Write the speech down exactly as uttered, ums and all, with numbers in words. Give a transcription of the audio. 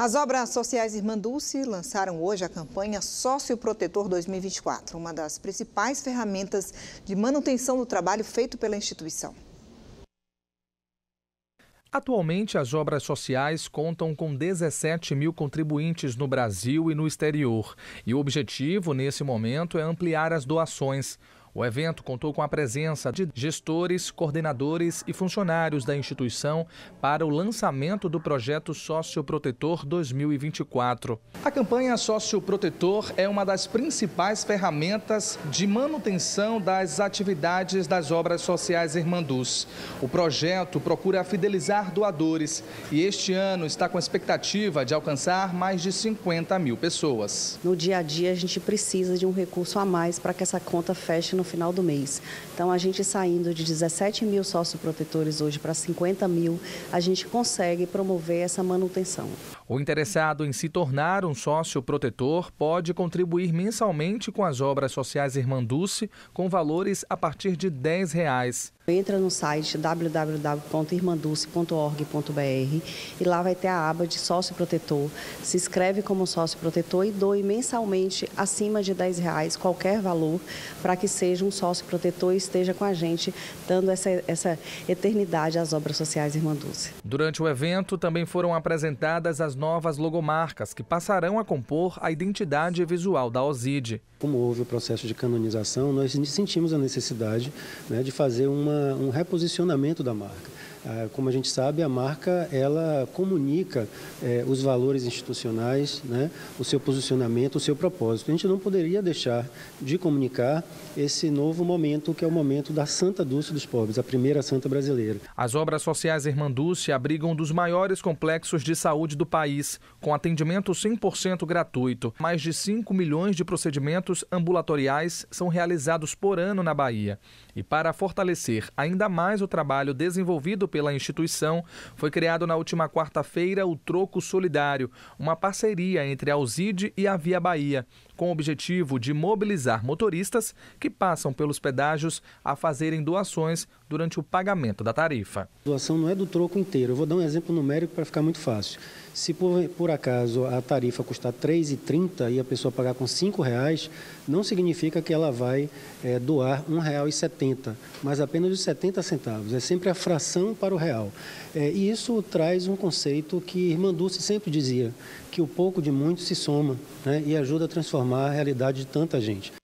As Obras Sociais Irmã Dulce lançaram hoje a campanha Sócio-Protetor dois mil e vinte e quatro, uma das principais ferramentas de manutenção do trabalho feito pela instituição. Atualmente, as obras sociais contam com dezessete mil contribuintes no Brasil e no exterior. E o objetivo, nesse momento, é ampliar as doações. O evento contou com a presença de gestores, coordenadores e funcionários da instituição para o lançamento do projeto Sócio-Protetor dois mil e vinte e quatro. A campanha Sócio-Protetor é uma das principais ferramentas de manutenção das atividades das Obras Sociais Irmã Dulce. O projeto procura fidelizar doadores e este ano está com a expectativa de alcançar mais de cinquenta mil pessoas. No dia a dia a gente precisa de um recurso a mais para que essa conta feche no final do mês. Então, a gente saindo de dezessete mil sócio-protetores hoje para cinquenta mil, a gente consegue promover essa manutenção. O interessado em se tornar um sócio-protetor pode contribuir mensalmente com as Obras Sociais Irmã Dulce com valores a partir de dez reais. Entra no site w w w ponto irmã dulce ponto org ponto b r e lá vai ter a aba de sócio-protetor. Se inscreve como sócio-protetor e doe mensalmente acima de dez reais, qualquer valor, para que seja um sócio-protetor e esteja com a gente, dando essa, essa eternidade às Obras Sociais Irmã Dulce. Durante o evento também foram apresentadas as novas logomarcas, que passarão a compor a identidade visual da Osid. Como houve o processo de canonização, nós sentimos a necessidade, né, de fazer uma um reposicionamento da marca. Como a gente sabe, a marca ela comunica eh, os valores institucionais, né, o seu posicionamento, o seu propósito. A gente não poderia deixar de comunicar esse novo momento, que é o momento da Santa Dulce dos Pobres, a primeira santa brasileira. As Obras Sociais Irmã Dulce abrigam um dos maiores complexos de saúde do país, com atendimento cem por cento gratuito. Mais de cinco milhões de procedimentos ambulatoriais são realizados por ano na Bahia. E para fortalecer ainda mais o trabalho desenvolvido pela instituição, foi criado na última quarta-feira o Troco Solidário, uma parceria entre a Osid e a Via Bahia, com o objetivo de mobilizar motoristas que passam pelos pedágios a fazerem doações durante o pagamento da tarifa. A doação não é do troco inteiro. Eu vou dar um exemplo numérico para ficar muito fácil. Se por, por acaso a tarifa custar três reais e trinta e a pessoa pagar com cinco reais, não significa que ela vai é, doar um real e setenta, mas apenas os setenta centavos. É sempre a fração para o real. É, e isso traz um conceito que Irmã Dulce sempre dizia, que o pouco de muito se soma, né, e ajuda a transformar a realidade de tanta gente.